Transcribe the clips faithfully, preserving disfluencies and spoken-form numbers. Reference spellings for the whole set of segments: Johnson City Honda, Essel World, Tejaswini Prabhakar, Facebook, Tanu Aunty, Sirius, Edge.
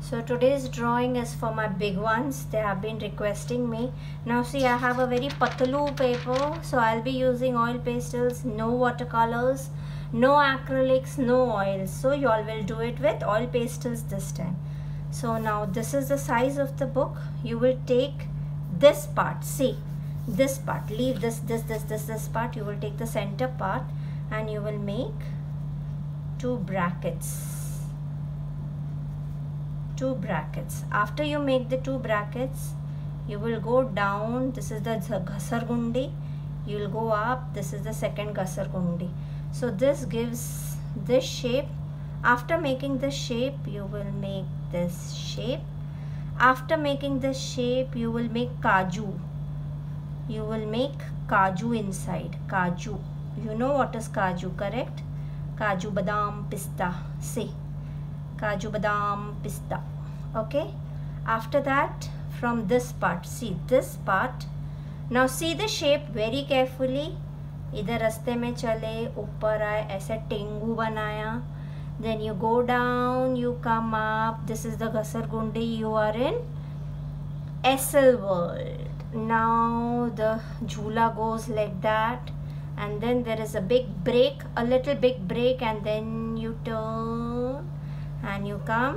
So today's drawing is for my big ones. They have been requesting me. Now see, I have a very patlu paper, so I'll be using oil pastels, no watercolors, no acrylics, no oils. So you all will do it with oil pastels this time. So now this is the size of the book. You will take this part. See, this part. Leave this, this, this, this, this part. You will take the center part, and you will make two brackets. Two brackets. After you make the two brackets, you will go down. This is the ghasar gundi. You will go up. This is the second ghasar gundi. So this gives this shape. After making this shape, you will make this shape. After making this shape, you will make kaju. You will make kaju inside. Kaju. You know what is kaju, correct? Kaju, badam, pista. See. Kaju, badam, pista. Okay. After that, from this part, see this part. Now see the shape very carefully. इधर रास्ते में चले, ऊपर आए, ऐसे tengu बनाया. Then you go down, you come up. This is the घसरगुंडी. You are in Essel world. Now the jhula goes like that, and then there is a big break, a little big break, and then you turn. And you come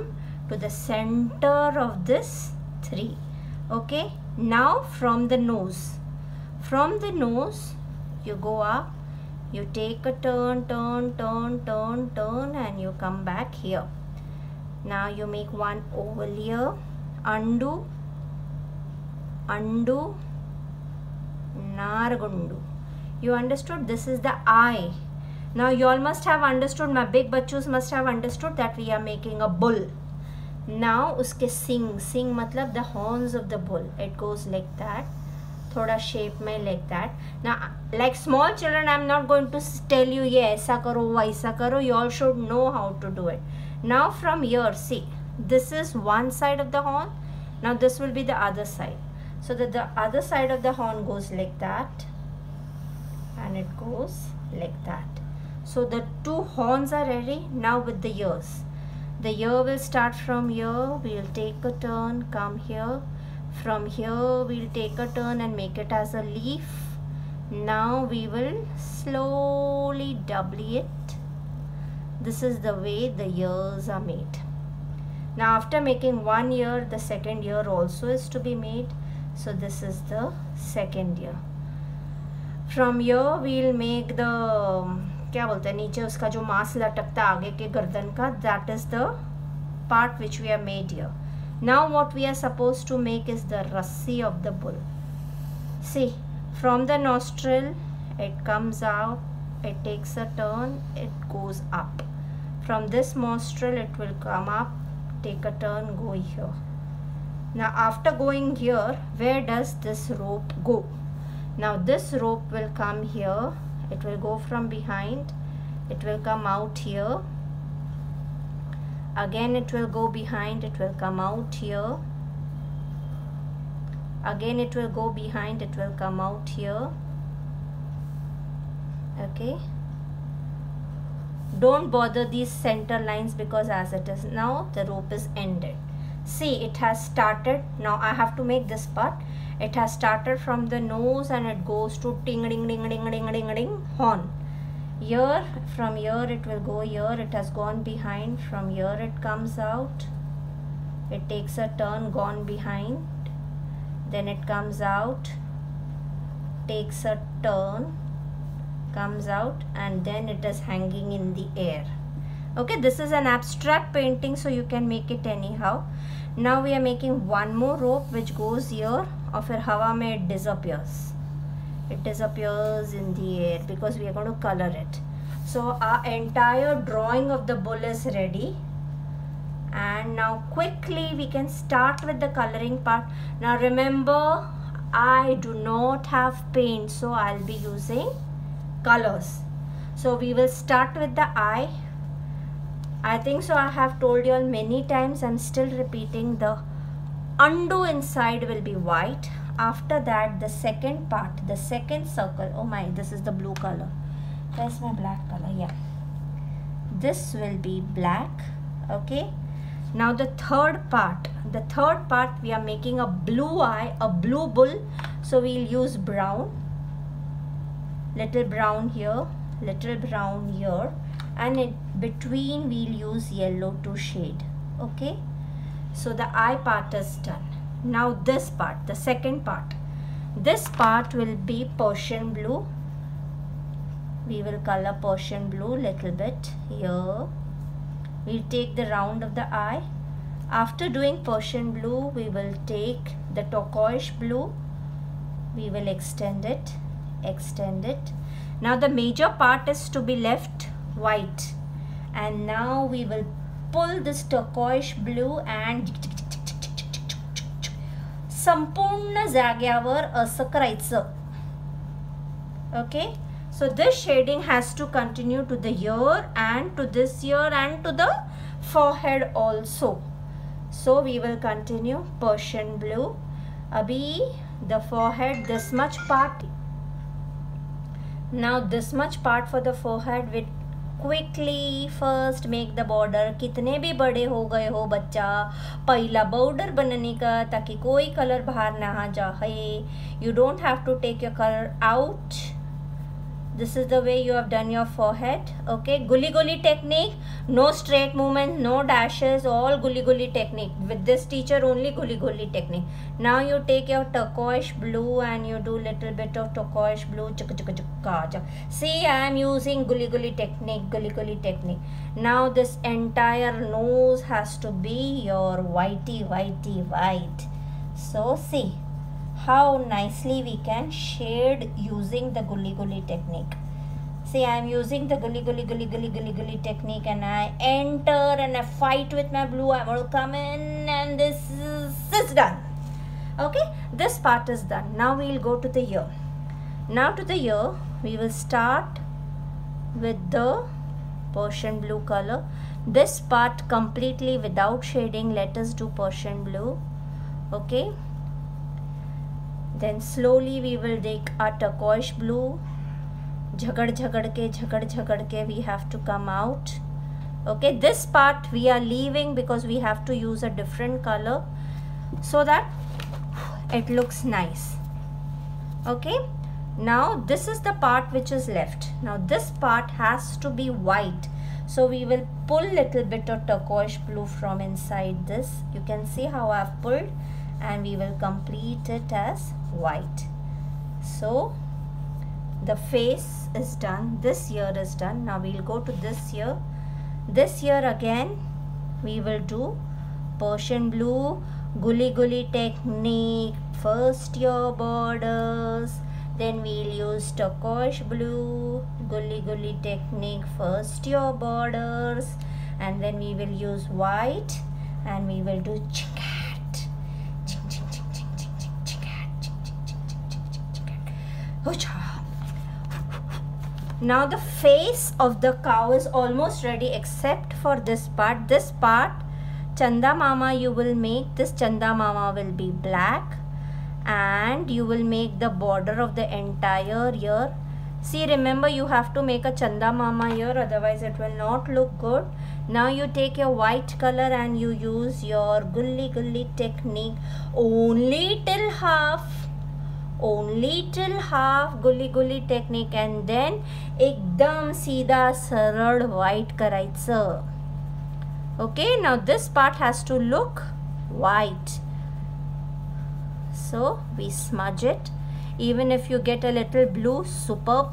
to the center of this three. Okay. Now from the nose, from the nose you go up, you take a turn, turn, turn, turn, turn, and you come back here. Now you make one oval here, undo, undo, nargundu. You understood? This is the eye. Now you all must have understood, my big bachchus must have understood that we are making a bull. Now uske sing, sing matlab the horns of the bull. It goes like that, thoda shape mein like that. Now like small children, I am not going to tell you ye aisa karo, waisa karo. You all should know how to do it. Now from here, see, this is one side of the horn. Now this will be the other side. So that the other side of the horn goes like that, and it goes like that. So the two horns are ready. Now with the ears, the ear will start from here. We will take a turn, come here. From here we will take a turn and make it as a leaf. Now we will slowly double it. This is the way the ears are made. Now after making one ear, the second ear also is to be made. So this is the second ear. From here we will make the, क्या बोलते हैं, नीचे उसका जो मांस लटकता आगे के गर्दन का, that is the part which we have made here. Now what we are supposed to make is the rassi of the bull. See, from the nostril it comes out, it takes a turn, it goes up. From this nostril it will come up, take a turn, go here. Now after going here, where does this rope go? Now this rope will come here. It will go from behind, it will come out here, again it will go behind, it will come out here, again it will go behind, it will come out here. Okay, don't bother these center lines, because as it is now, the rope is ended. See, it has started. Now I have to make this part. It has started from the nose and it goes to ting ding ding ding ding ding ding horn. Here, from here it will go here. It has gone behind. From here it comes out. It takes a turn, gone behind. Then it comes out, takes a turn, comes out, and then it is hanging in the air. Okay, this is an abstract painting, so you can make it anyhow. Now we are making one more rope which goes here, and then hawa mein it disappears. It disappears in the air because we are going to color it. So our entire drawing of the bull is ready, and now quickly we can start with the coloring part. Now remember, I do not have paint, so I'll be using colors. So we will start with the eye. I think so, I have told you all many times, I'm still repeating, the undo inside will be white. After that, the second part, the second circle, oh my, this is the blue color. Where's my black color? Yeah, this will be black. Okay, Now the third part, the third part we are making a blue eye, a blue bull. So we'll use brown, little brown here, little brown here, and in between we'll use yellow to shade. Okay, so the eye part is done. Now this part, the second part, this part will be Persian blue. We will color Persian blue little bit here. We'll take the round of the eye. After doing Persian blue, we will take the turquoise blue. We will extend it, extend it. Now the major part is to be left white. And now we will pull this turquoise blue and संपूर्ण जाग्यावर असं करायचं. Okay. So this shading has to continue to the ear and to this ear and to the forehead also. So we will continue Persian blue. Abhi the forehead, this much part. Now this much part for the forehead. We quickly first make the border. कितने भी बड़े हो गए हो बच्चा, पहला border बनाने का ताकि कोई color बाहर ना आ जाए. You don't have to take your color out. This is the way you have done your forehead. Okay, gully gully technique, no straight movement, no dashes, all gully gully technique. With this teacher only gully gully technique. Now you take your turquoise blue and you do little bit of turquoise blue. See, I am using gully gully technique, gully gully technique. Now this entire nose has to be your whitey whitey white. So see how nicely we can shade using the gully gully technique. See, I am using the gully gully gully gully gully gully technique, and I enter and I fight with my blue. I will come in, and this is, this is done. Okay, this part is done. Now we will go to the ear. Now to the ear, we will start with the Persian blue color. This part completely without shading. Let us do Persian blue. Okay. Then slowly we will take our turquoise blue. Jhagad jhagad ke, jhagad jhagad ke, we have to come out. Okay, this part we are leaving because we have to use a different color so that it looks nice. Okay, now this is the part which is left. Now this part has to be white. So we will pull little bit of turquoise blue from inside this. You can see how I have pulled, and we will complete it as white. So the face is done, this ear is done. Now we will go to this ear. This ear again we will do Persian blue, gully gully technique, first ear borders, then we will use turquoise blue, gully gully technique, first ear borders, and then we will use white and we will do chicken. Now the face of the cow is almost ready except for this part. This part, Chanda Mama, you will make this Chanda Mama will be black, and you will make the border of the entire ear. See, remember you have to make a Chanda Mama ear, otherwise it will not look good. Now you take your white color and you use your gully gully technique only till half. Only till half gully gully technique, and then एकदम सीधा सरल white करायचं. Okay, now this part has to look white. So we smudge it. Even if you get a little blue, superb.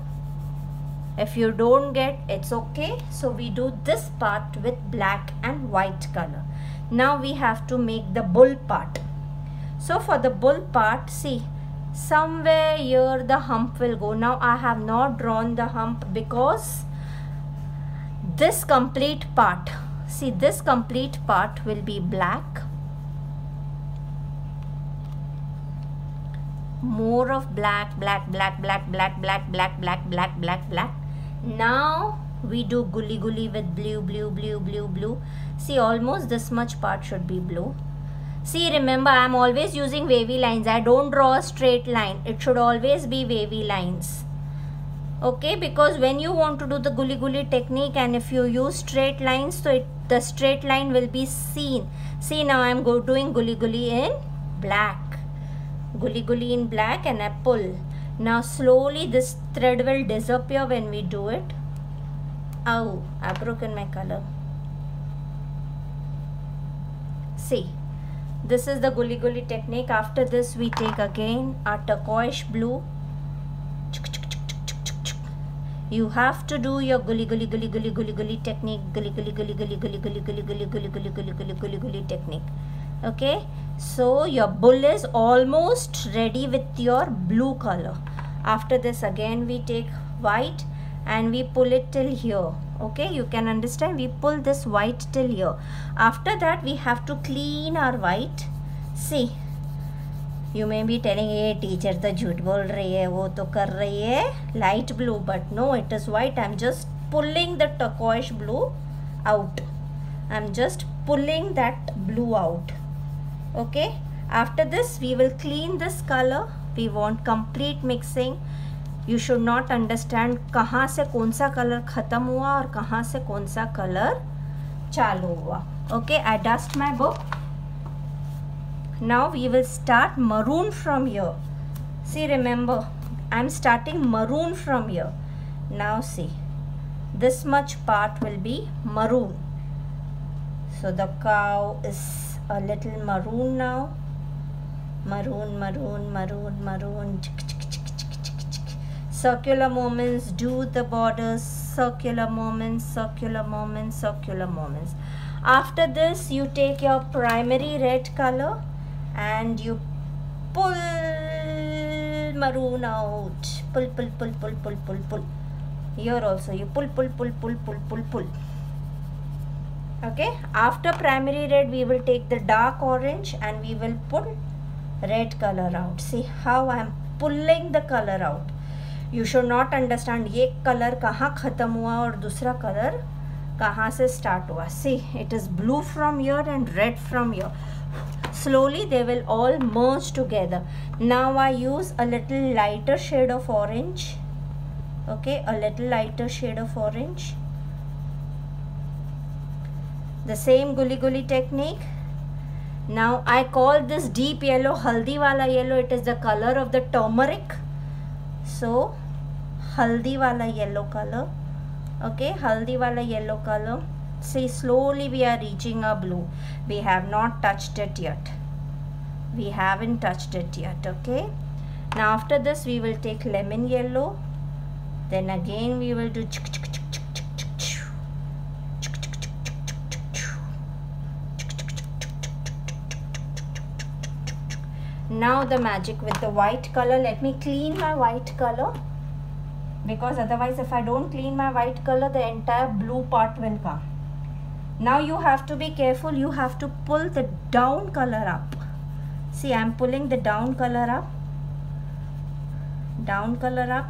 If you don't get, it's okay. So we do this part with black and white color. Now we have to make the bull part. So for the bull part, see, somewhere here the hump will go. Now I have not drawn the hump because this complete part, see, this complete part will be black, more of black, black, black, black, black, black, black, black, black, black, black. Now we do gully gully with blue, blue, blue, blue, blue. See, almost this much part should be blue. See, remember I am always using wavy lines. I don't draw a straight line. It should always be wavy lines. okay, because when you want to do the guli guli technique and if you use straight lines, so it, the straight line will be seen. See, now I am go doing guli guli in black, guli guli in black, and I pull. Now slowly this thread will disappear when we do it. Ow, I've broken my color. See, this is the guli guli technique. After this we take again a turquoise blue. You have to do your guli guli guli guli guli guli technique, guli guli guli guli guli guli guli guli guli guli guli guli guli guli technique. Okay, so your bull is almost ready with your blue color. After this again we take white and we pull it till here. Okay, you can understand, we pull this white till here. After that we have to clean our white. See, you may be telling, hey teacher, the jhoot bol rahi hai, wo to kar rahi hai light blue, but no, it is white. I'm just pulling the turquoise blue out. I'm just pulling that blue out. Okay, after this we will clean this color. We want complete mixing. You should not understand कहाँ से कौन सा colour ख़त्म हुआ और कहाँ से कौन सा कलर चालू हुआ. Okay, I dust my book. Now we will start maroon from here. See, remember, I am starting maroon from here. Now see, this much part will be maroon. So the cow is a little maroon now. Maroon, maroon, maroon, maroon. Circular movements, do the borders, circular movements, circular movements, circular movements. After this you take your primary red color and you pull maroon out. Pull, pull, pull, pull, pull, pull, pull. Here also you pull, pull, pull, pull, pull, pull, pull. Okay, after primary red we will take the dark orange and we will pull red color out. See how I am pulling the color out. You should not understand ये colour कहाँ ख़त्म हुआ और दूसरा colour कहाँ से start हुआ. See, it is blue from here and red from here. Slowly they will all merge together. Now I use a little lighter shade of orange. Okay, a little lighter shade of orange. The same guli guli technique. Now I call this deep yellow haldi wala yellow. It is the color of the turmeric. So haldi wala yellow color. Okay, haldi wala yellow color. See, slowly we are reaching our blue. We have not touched it yet. We haven't touched it yet. Okay, now after this we will take lemon yellow. Then again we will do chuk chuk chuk chuk chuk chuk chuk chuk chuk chuk chuk chuk. Now the magic with the white color. Let me clean my white color, because otherwise if I don't clean my white color, the entire blue part will come. Now you have to be careful. You have to pull the down color up. See, I am pulling the down color up, down color up,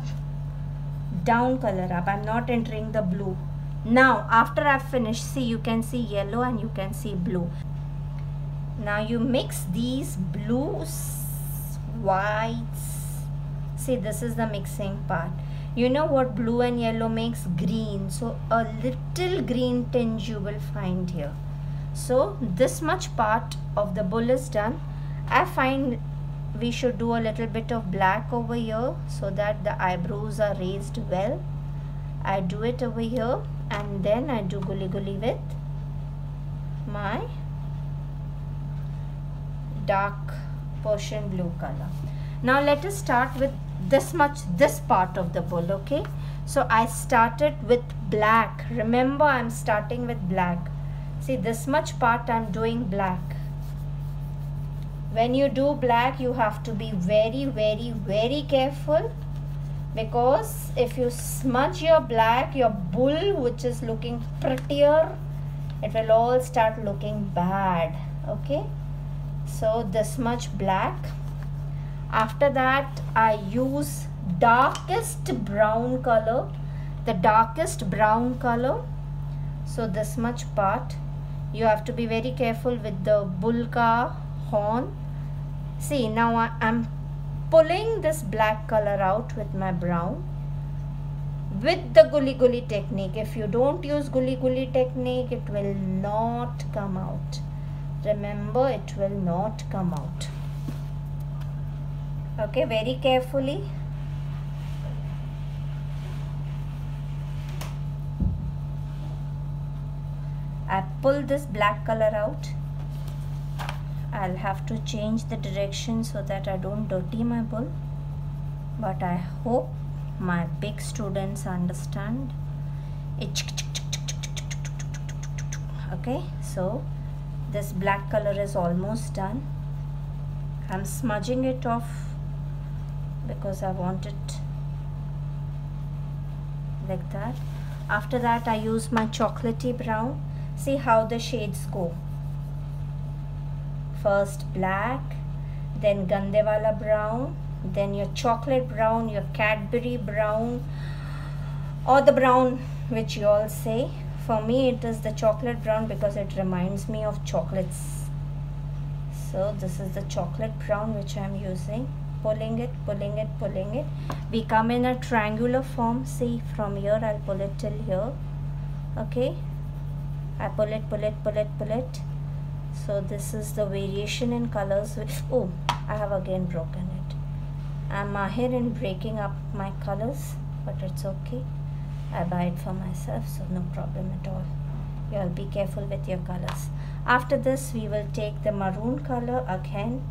down color up. I am not entering the blue. Now after I finish, see, you can see yellow and you can see blue. Now you mix these blues, whites. See, this is the mixing part. You know what blue and yellow makes? Green. So a little green tinge you will find here. So this much part of the bull is done. I find we should do a little bit of black over here so that the eyebrows are raised well. I do it over here and then I do guli guli with my dark Persian blue color. Now let us start with this much, this part of the bull. Okay, so I started with black. Remember, I'm starting with black. See, this much part I'm doing black. When you do black, you have to be very very very careful, because if you smudge your black, your bull which is looking prettier, it will all start looking bad. Okay, so this much black. After that I use darkest brown color, the darkest brown color. So this much part, you have to be very careful with the bull ka horn. See, now I am pulling this black color out with my brown. with the guli guli technique. If you don't use guli guli technique, it will not come out. Remember, it will not come out. Okay, very carefully. I pull this black color out. I'll have to change the direction so that I don't dirty my bowl. But I hope my big students understand. Okay, so this black color is almost done. I'm smudging it off because I want it like that. After that, I use my chocolatey brown. See how the shades go. First black, then gande wala brown, then your chocolate brown, your Cadbury brown, or the brown which you all say. For me, it is the chocolate brown because it reminds me of chocolates. So this is the chocolate brown which I am using. Pulling it, pulling it, pulling it. We come in a triangular form. See, from here I'll pull it till here. Okay, I pull it, pull it, pull it, pull it. So this is the variation in colors. Oh, I have again broken it. I'm mahir in breaking up my colors, but it's okay. I buy it for myself, so no problem at all. You all be careful with your colors. After this, we will take the maroon color again,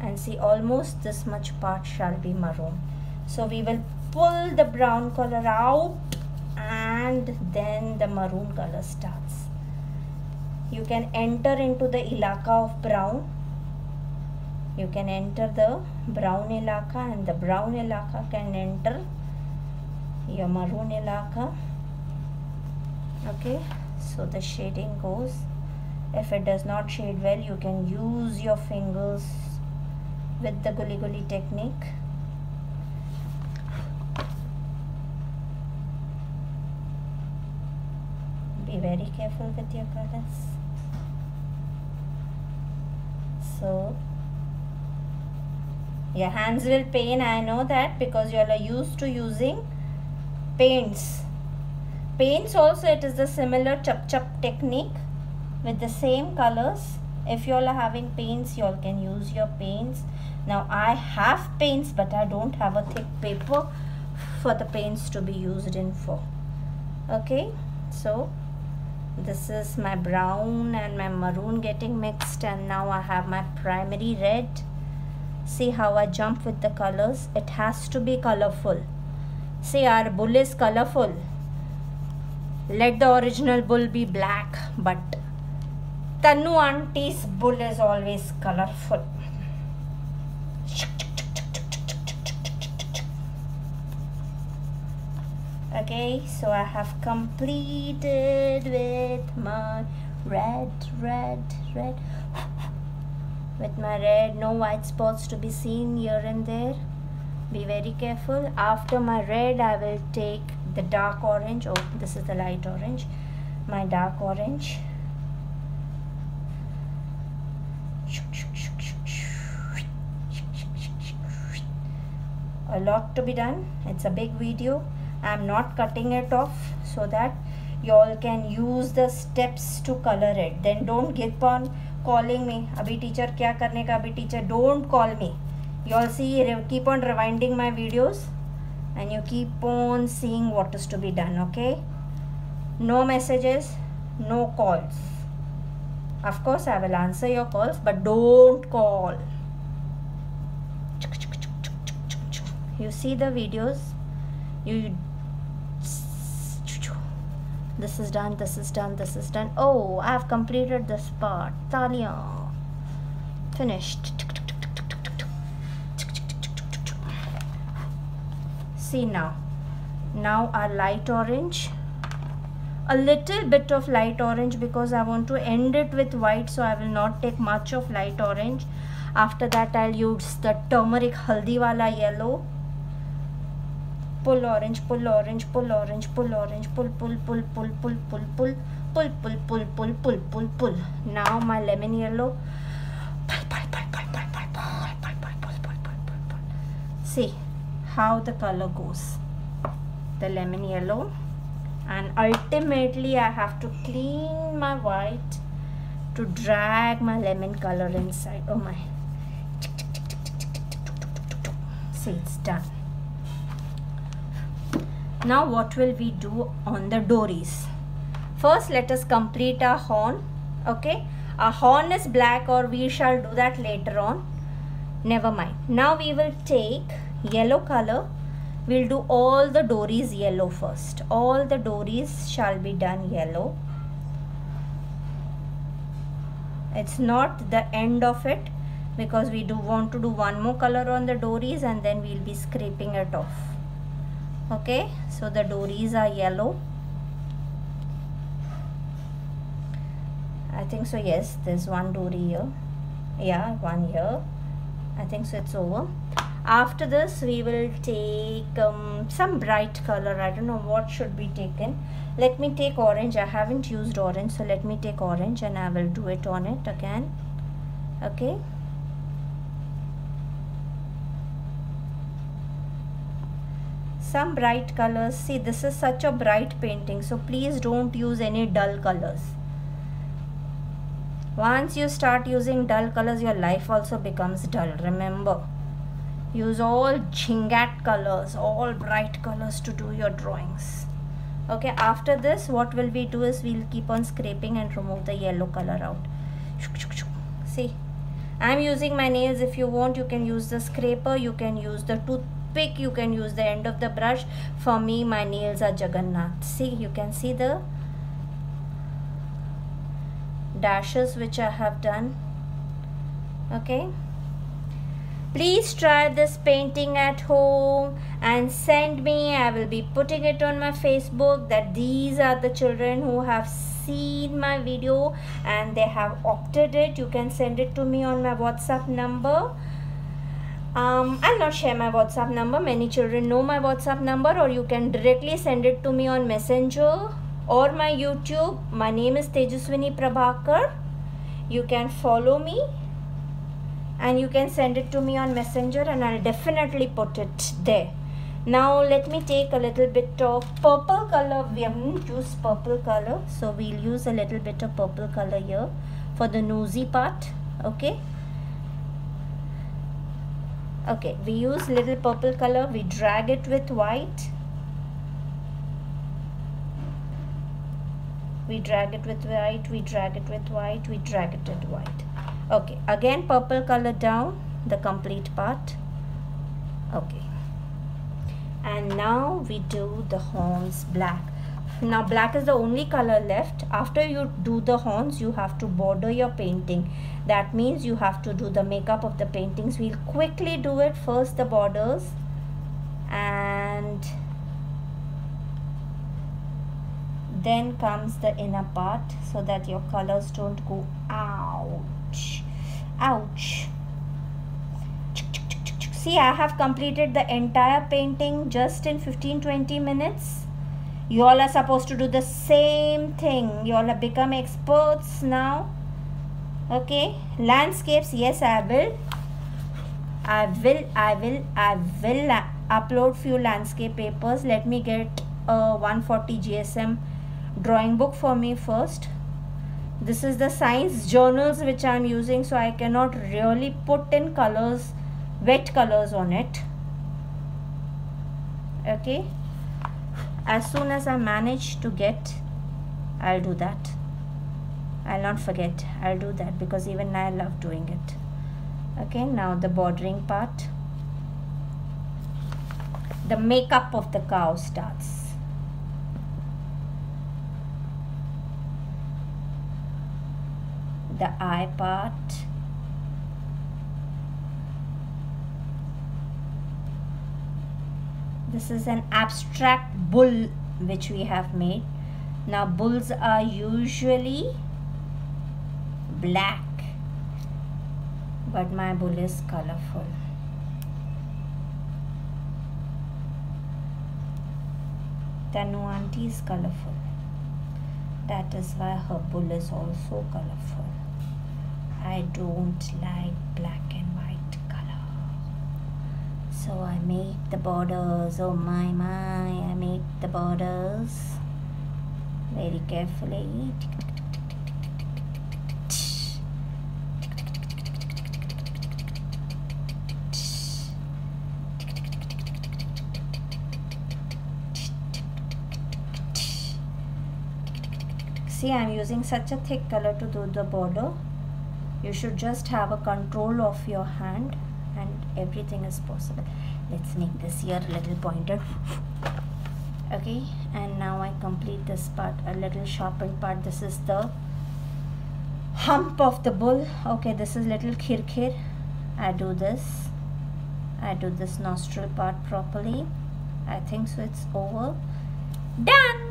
and see, almost this much part shall be maroon. So we will pull the brown color out, and then the maroon color starts. You can enter into the ilaka of brown. You can enter the brown ilaka, and the brown ilaka can enter your maroon ilaka. Okay, so the shading goes. If it does not shade well, you can use your fingers with the guli guli technique. Be very careful with your colors. So your hands will pain, I know that, because you all are used to using paints. Paints also, it is the similar chup chup technique with the same colors. If you all are having paints, you all can use your paints. Now I have paints, but I don't have a thick paper for the paints to be used in for. Okay, so this is my brown and my maroon getting mixed, and now I have my primary red. See how I jump with the colors. It has to be colorful. See, our bull is colorful. Let the original bull be black, but Tanu Auntie's bull is always colorful. Okay, so I have completed with my red, red, red. With my red, no white spots to be seen here and there. Be very careful. After my red, I will take the dark orange. Oh, this is the light orange. My dark orange. A lot to be done. It's a big video. I'm not cutting it off so that you all can use the steps to color it. Then don't keep on calling me. Abhi teacher kya karne ka? Abhi teacher, don't call me. You all see, keep on rewinding my videos, and you keep on seeing what is to be done. Okay? No messages, no calls. Of course, I will answer your calls, but don't call. You see the videos. You. This is done, this is done, this is done. Oh, I have completed this part. Talia. Finished. See now. Now our light orange. A little bit of light orange because I want to end it with white. So I will not take much of light orange. After that, I'll use the turmeric haldi wala yellow. Pull orange, pull orange, pull orange, pull orange, pull, pull, pull, pull, pull, pull, pull, pull, pull, pull, pull, pull, pull, pull. Now my lemon yellow. See how the color goes. the lemon yellow, and ultimately I have to clean my white to drag my lemon color inside. Oh my, see, it's done. Now what will we do on the doris? First let us complete our horn. Okay, our horn is black, or we shall do that later on, never mind. Now we will take yellow color. We'll do all the doris yellow first. All the doris shall be done yellow. It's not the end of it, because we do want to do one more color on the doris and then we'll be scraping it off. Okay, so the doris are yellow, I think so. Yes, there's one dory here. Yeah, one here, I think so. It's over. After this we will take um, some bright color. I don't know what should be taken. Let me take orange. I haven't used orange, so let me take orange and I will do it on it again. Okay, some bright colors. See, this is such a bright painting, so please don't use any dull colors. Once you start using dull colors, your life also becomes dull. Remember, use all chingat colors, all bright colors to do your drawings. Okay, after this what will we do is we'll keep on scraping and remove the yellow color out. See, I'm using my nails. If you want, you can use the scraper, you can use the toothpick, you can use the end of the brush. For me, my nails are Jagannath. See, you can see the dashes which I have done. Okay, please try this painting at home and send me. I will be putting it on my Facebook that these are the children who have seen my video and they have opted it. You can send it to me on my WhatsApp number. Um, I'll not share my WhatsApp number. Many children know my WhatsApp number, or you can directly send it to me on Messenger or my YouTube. My name is Tejaswini Prabhakar. You can follow me and you can send it to me on Messenger, and I'll definitely put it there. Now let me take a little bit of purple color. We haven't used purple color, so we'll use a little bit of purple color here for the nosy part. Okay, okay, we use little purple color, we drag it with white. We drag it with white, we drag it with white, we drag it with white. Okay, again purple color down the complete part. Okay, and now we do the horns black. Now black is the only color left. After you do the horns, you have to border your painting. That means you have to do the makeup of the paintings. We'll quickly do it first, the borders, and then comes the inner part, so that your colors don't go ouch ouch. See, I have completed the entire painting just in fifteen to twenty minutes. You all are supposed to do the same thing. You all have become experts now. Okay, landscapes, yes, I will I will I will I will upload few landscape papers. Let me get a one forty G S M drawing book for me first. This is the science journals which I am using, so I cannot really put in colors, wet colors on it. Okay, as soon as I manage to get, I'll do that. I'll not forget, I'll do that, because even I love doing it. Okay, now the bordering part, the makeup of the cow starts. The eye part, this is an abstract bull which we have made. Now bulls are usually black, but my bull is colorful. Tanu Aunty is colorful, that is why her bull is also colorful. I don't like black and white color, So I make the borders, oh my my, I make the borders very carefully. See, I am using such a thick color to do the border. You should just have a control of your hand and everything is possible. Let's make this here a little pointed. Okay, and now I complete this part, a little sharpened part. This is the hump of the bull. Okay, this is little khir khir. I do this. I do this nostril part properly. I think so. It's over. Done.